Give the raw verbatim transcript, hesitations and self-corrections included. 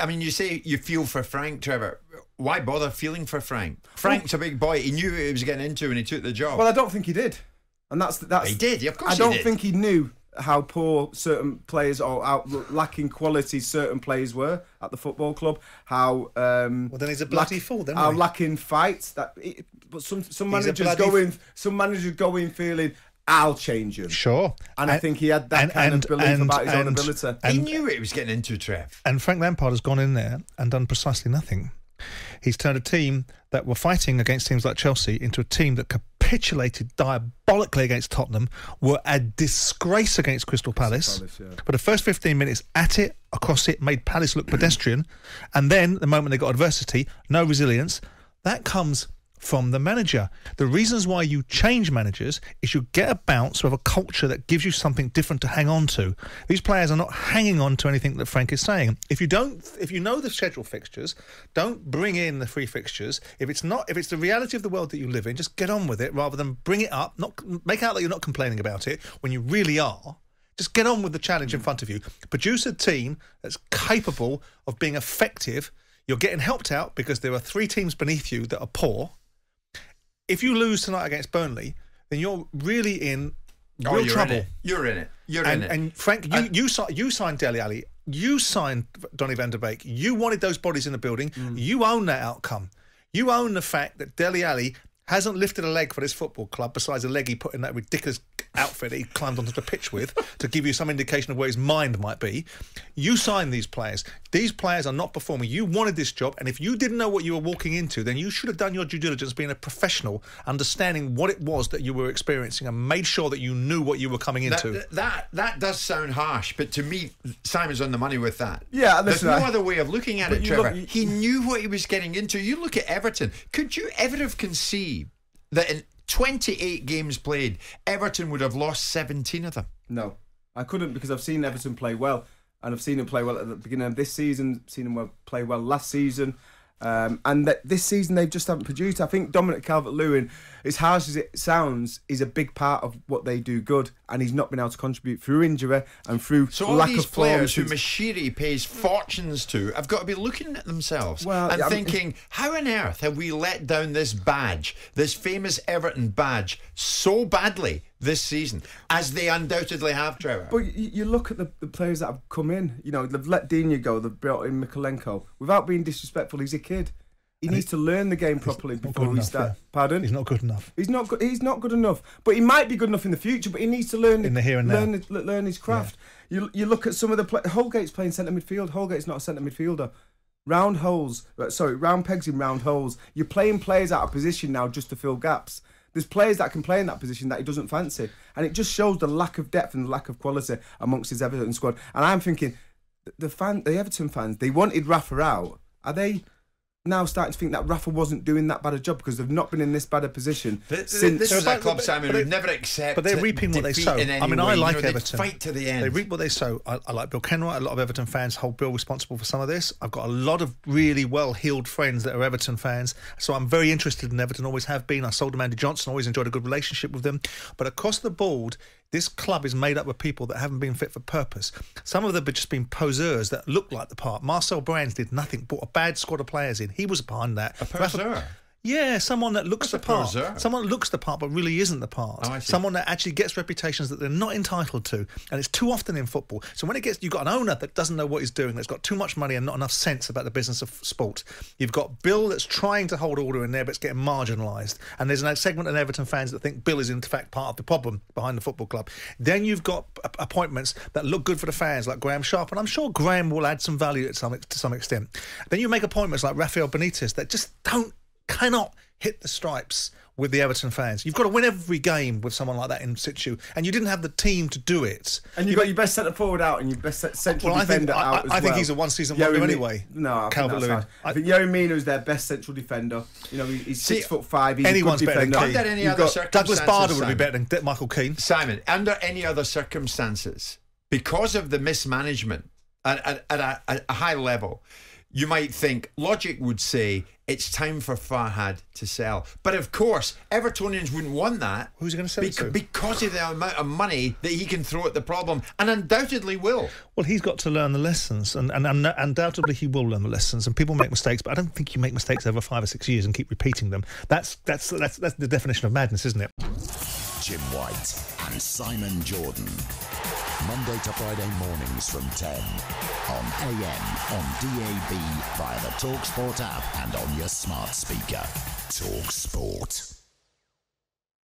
I mean, you say you feel for Frank, Trevor. Why bother feeling for Frank? Frank's a big boy. He knew what he was getting into when he took the job. Well, I don't think he did. And that's that's. He did. Of course, I don't he did. think he knew how poor certain players or how lacking quality certain players were at the football club. How um, well, then he's a bloody lack, fool. Then how he? lacking fights that. It, but some some managers go in. Some managers go in feeling, I'll change him. Sure. And, and I think he had that and, kind and, of belief and, about his and, own ability. And, he knew what he was getting into, Trev. And Frank Lampard has gone in there and done precisely nothing. He's turned a team that were fighting against teams like Chelsea into a team that capitulated diabolically against Tottenham, were a disgrace against Crystal Palace. Palace yeah. But the first fifteen minutes at it, across it, made Palace look pedestrian. And then the moment they got adversity, no resilience, that comes from the manager. The reasons why you change managers is you get a bounce of a culture that gives you something different to hang on to. These players are not hanging on to anything that Frank is saying. If you don't, if you know the schedule fixtures, don't bring in the free fixtures. If it's not, if it's the reality of the world that you live in, just get on with it rather than bring it up. Not make out that you're not complaining about it when you really are. Just get on with the challenge in front of you. Produce a team that's capable of being effective. You're getting helped out because there are three teams beneath you that are poor. If you lose tonight against Burnley, then you're really in real oh, you're trouble. In you're in it. You're and, in it. And Frank, you and you, si you signed Dele Alli. You signed Donny van der Beek. You wanted those bodies in the building. Mm. You own that outcome. You own the fact that Dele Alli hasn't lifted a leg for this football club besides a leg he put in that ridiculous outfit that he climbed onto the pitch with to give you some indication of where his mind might be. You signed these players. These players are not performing. You wanted this job, and if you didn't know what you were walking into, then you should have done your due diligence being a professional, understanding what it was that you were experiencing and made sure that you knew what you were coming into. That, that, that does sound harsh, but to me, Simon's on the money with that. Yeah, There's no I, other way of looking at it, Trevor. Look, he knew what he was getting into. You look at Everton. Could you ever have conceived that in twenty-eight games played, Everton would have lost seventeen of them? No, I couldn't, because I've seen Everton play well, and I've seen them play well at the beginning of this season, seen them play well last season, um, and that this season they just haven't produced. I think Dominic Calvert-Lewin, as harsh as it sounds, is a big part of what they do good, and he's not been able to contribute through injury and through so lack of players who Mashiri pays fortunes to have got to be looking at themselves well, and yeah, thinking, I mean, how on earth have we let down this badge, this famous Everton badge, so badly this season, as they undoubtedly have, Trevor? But you, you look at the, the players that have come in. You know, they've let Dina go, they've brought in Mikalenko. Without being disrespectful, he's a kid. He and needs to learn the game properly before he starts. Yeah. Pardon? He's not good enough. He's not good. He's not good enough. But he might be good enough in the future. But he needs to learn in the here and learn, now. Learn, learn his craft. Yeah. You you look at some of the play Holgate's playing centre midfield. Holgate's not a centre midfielder. Round holes. Sorry, round pegs in round holes. You're playing players out of position now just to fill gaps. There's players that can play in that position that he doesn't fancy, and it just shows the lack of depth and the lack of quality amongst his Everton squad. And I'm thinking, the fan, the Everton fans, they wanted Rafa out. Are they now starting to think that Rafa wasn't doing that bad a job, because they've not been in this bad a position the, since... This is a club, Simon, who never accept... But they're reaping what they sow. I mean, I like Everton. They fight to the end. They reap what they sow. I, I like Bill Kenwright. A lot of Everton fans hold Bill responsible for some of this. I've got a lot of really well-heeled friends that are Everton fans, so I'm very interested in Everton, always have been. I sold to Mandy Johnson, always enjoyed a good relationship with them. But across the board, this club is made up of people that haven't been fit for purpose. Some of them have just been poseurs that look like the part. Marcel Brands did nothing, brought a bad squad of players in. He was behind that. A poseur? Yeah, someone that looks That's the part. Poseur. Someone that looks the part but really isn't the part. Oh, someone that actually gets reputations that they're not entitled to. And it's too often in football. So when it gets, you've got an owner that doesn't know what he's doing, that's got too much money and not enough sense about the business of sport. You've got Bill that's trying to hold order in there, but it's getting marginalised. And there's a segment of Everton fans that think Bill is in fact part of the problem behind the football club. Then you've got appointments that look good for the fans, like Graham Sharp. And I'm sure Graham will add some value at some, to some extent. Then you make appointments like Rafael Benitez that just don't cannot hit the stripes with the Everton fans. You've got to win every game with someone like that in situ, and you didn't have the team to do it. And you've got your best centre forward out and your best central well, defender I think, out I, as I well. I think he's a one-season wonder anyway. No, I think that's right. I think Yerry Mina is their best central defender. You know, he's See, six foot five. He's anyone's a good defender. Better than Keane. Under any you've other circumstances, Douglas Bader would be better than Michael Keane. Simon, under any other circumstances, because of the mismanagement at, at, at a, a high level, you might think, logic would say, it's time for Farhad to sell. But of course, Evertonians wouldn't want that. Who's going to sell it to? Because of the amount of money that he can throw at the problem, and undoubtedly will. Well, he's got to learn the lessons, and, and, and undoubtedly he will learn the lessons. And people make mistakes, but I don't think you make mistakes over five or six years and keep repeating them. That's, that's, that's, that's the definition of madness, isn't it? Jim White and Simon Jordan. Monday to Friday mornings from ten, on A M, on D A B, via the TalkSport app and on your smart speaker. TalkSport.